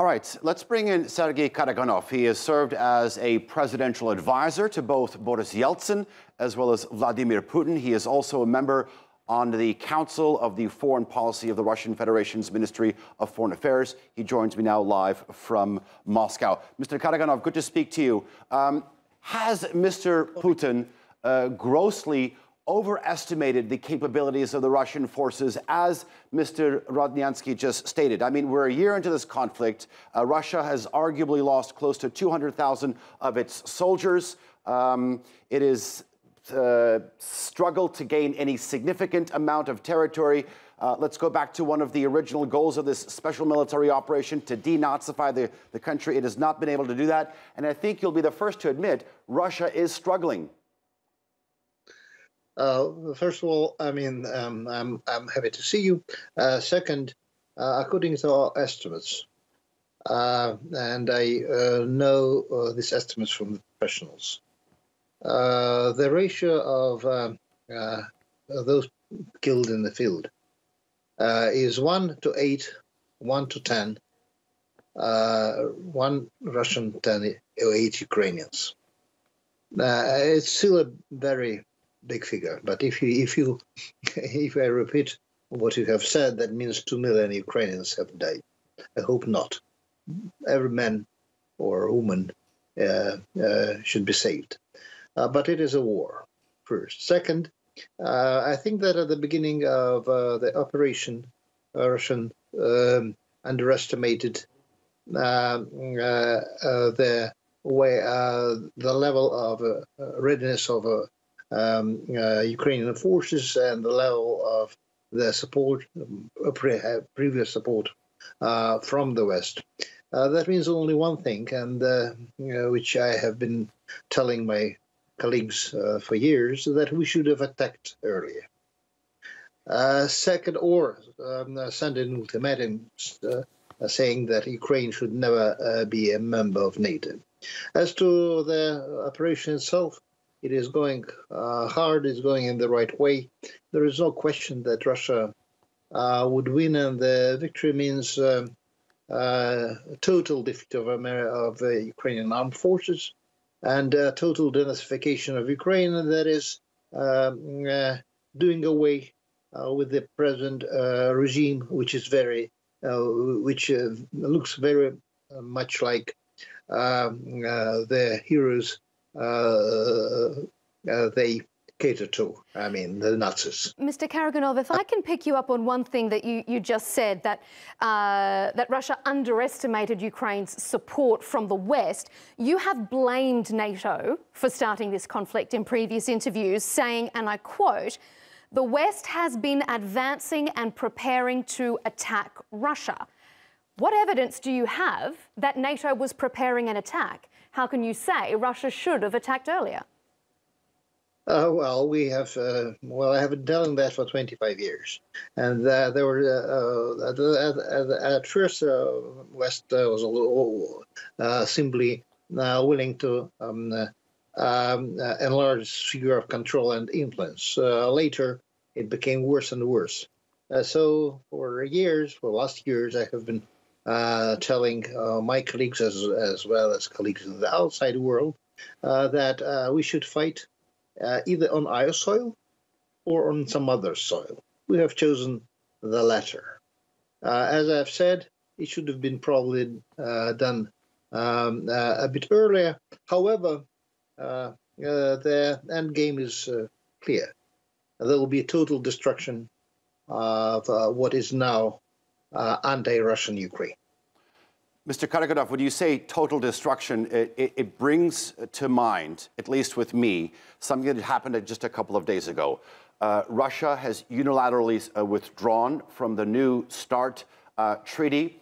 All right, let's bring in Sergei Karaganov. He has served as a presidential advisor to both Boris Yeltsin as well as Vladimir Putin. He is also a member on the Council of the Foreign Policy of the Russian Federation's Ministry of Foreign Affairs. He joins me now live from Moscow. Mr. Karaganov, good to speak to you. Has Mr. Putin grossly overestimated the capabilities of the Russian forces, as Mr. Rodnyansky just stated? I mean, we're a year into this conflict. Russia has arguably lost close to 200,000 of its soldiers. It has struggled to gain any significant amount of territory. Let's go back to one of the original goals of this special military operation, to denazify the country. It has not been able to do that. And I think you'll be the first to admit Russia is struggling. First of all, I mean, I'm happy to see you. Second, according to our estimates, and I know these estimates from the professionals, the ratio of those killed in the field is 1 to 8, 1 to 10, one Russian, 10 or 8 Ukrainians. It's still a very big figure, but if I repeat what you have said, that means 2 million Ukrainians have died. I hope not. Every man or woman should be saved. But it is a war, first. Second, I think that at the beginning of the operation, Russian underestimated the level of readiness of Ukrainian forces and the level of their support, previous support from the West. That means only one thing, and which I have been telling my colleagues for years, that we should have attacked earlier. Second, or send an ultimatum saying that Ukraine should never be a member of NATO. As to the operation itself, it is going hard, it's going in the right way. There is no question that Russia would win, and the victory means total defeat of the Ukrainian armed forces and total denazification of Ukraine, and that is doing away with the present regime, which is very, which looks very much like the heroes they cater to, I mean, the Nazis. Mr. Karaganov, if I can pick you up on one thing that you just said, that, that Russia underestimated Ukraine's support from the West. You have blamed NATO for starting this conflict in previous interviews, saying, and I quote, "The West has been advancing and preparing to attack Russia." What evidence do you have that NATO was preparing an attack? How can you say Russia should have attacked earlier? Well, we have. Well, I have been telling that for 25 years, and there were at first West was simply willing to enlarge sphere of control and influence. Later, it became worse and worse. So for years, for last years, I have been telling my colleagues as well as colleagues in the outside world that we should fight either on our soil or on some other soil. We have chosen the latter. As I've said, it should have been probably done a bit earlier. However, the end game is clear. There will be total destruction of what is now anti-Russian Ukraine. Mr. Karaganov, when you say total destruction, it brings to mind, at least with me, something that happened just a couple of days ago. Russia has unilaterally withdrawn from the New START treaty.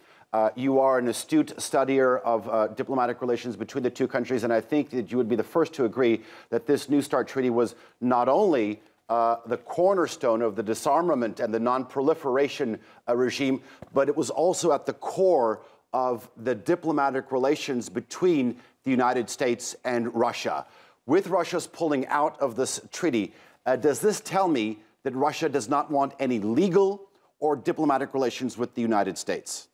You are an astute studier of diplomatic relations between the two countries, and I think that you would be the first to agree that this New START treaty was not only the cornerstone of the disarmament and the non-proliferation regime, but it was also at the core of the diplomatic relations between the United States and Russia. With Russia's pulling out of this treaty, does this tell me that Russia does not want any legal or diplomatic relations with the United States?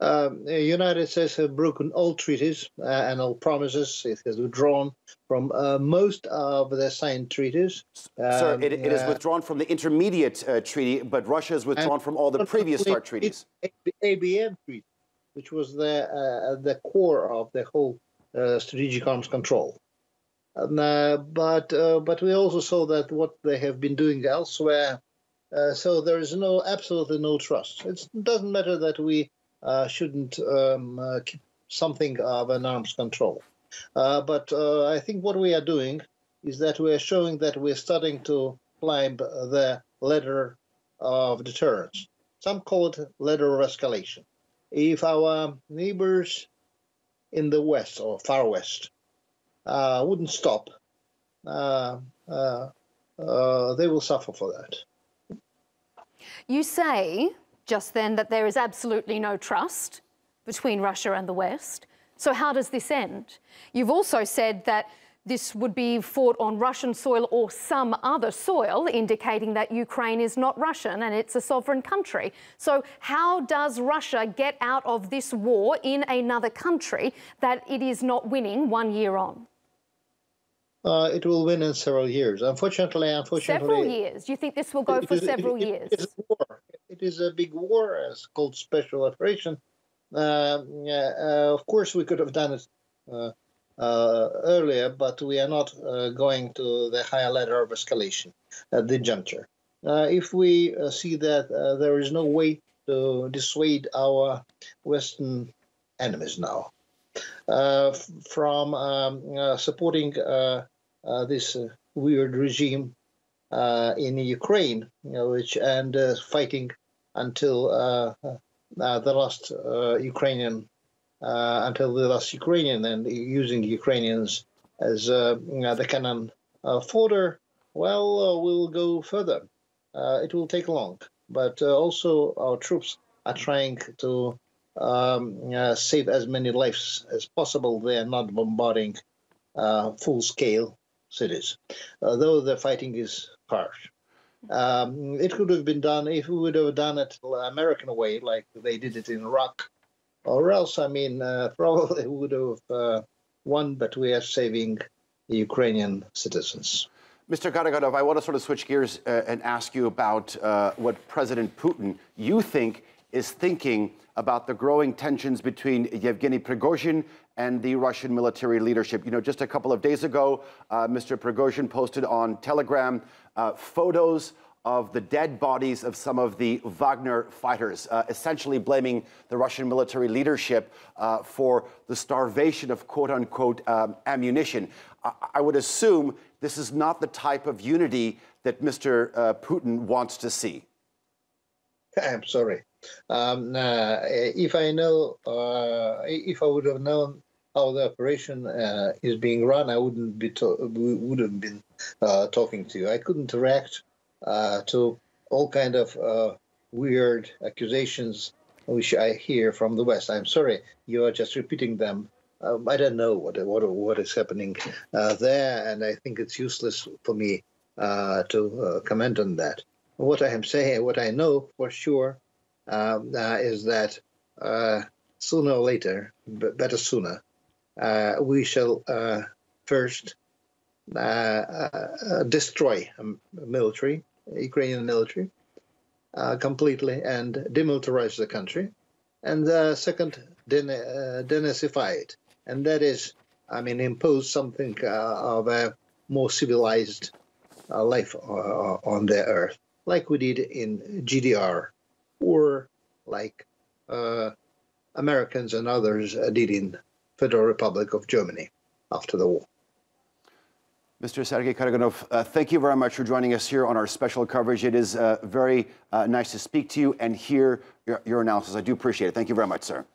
The United States have broken all treaties and all promises. It has withdrawn from most of the signed treaties. Sir, it is withdrawn from the intermediate treaty, but Russia has withdrawn from all the previous START treaties. The ABM treaty, which was the core of the whole strategic arms control. And, but we also saw that what they have been doing elsewhere. So there is absolutely no trust. It doesn't matter that we shouldn't keep something of an arms control. But I think what we are doing is that we are showing that we're starting to climb the ladder of deterrence. Some call it ladder of escalation. If our neighbors in the West or far West wouldn't stop, they will suffer for that. You say just then that there is absolutely no trust between Russia and the West. So how does this end? You've also said that this would be fought on Russian soil or some other soil, indicating that Ukraine is not Russian and it's a sovereign country. So how does Russia get out of this war in another country that it is not winning 1 year on? It will win in several years. Unfortunately... Several years? You think this will go for several years? It is a war. It is a big war. It's called special operation. Of course, we could have done it earlier, but we are not going to the higher ladder of escalation at the juncture. If we see that there is no way to dissuade our Western enemies now from supporting this weird regime in Ukraine, which fighting until the last Ukrainian, and using Ukrainians as the cannon fodder, well, we'll go further. It will take long, but also our troops are trying to save as many lives as possible. They are not bombarding full-scale cities, though the fighting is harsh. It could have been done if we would have done it the American way, like they did it in Iraq, or else, probably would have won, but we are saving the Ukrainian citizens. Mr. Karaganov, I want to sort of switch gears and ask you about what President Putin, you think, is thinking about the growing tensions between Yevgeny Prigozhin and the Russian military leadership. You know, just a couple of days ago, Mr. Prigozhin posted on Telegram photos of the dead bodies of some of the Wagner fighters, essentially blaming the Russian military leadership for the starvation of quote-unquote ammunition. I would assume this is not the type of unity that Mr. Putin wants to see. I'm sorry. If I would have known how the operation is being run, I would have been talking to you. I couldn't react to all kind of weird accusations which I hear from the West. I'm sorry, you are just repeating them. I don't know what is happening there, and I think it's useless for me to comment on that. What I am saying, what I know for sure. Is that sooner or later, better sooner, we shall first destroy military, Ukrainian military, completely, and demilitarize the country, and second, denazify it, and that is, impose something of a more civilized life on the earth, like we did in GDR. Or like Americans and others did in Federal Republic of Germany after the war. Mr. Sergei Karaganov, thank you very much for joining us here on our special coverage. It is very nice to speak to you and hear your analysis. I do appreciate it. Thank you very much, sir.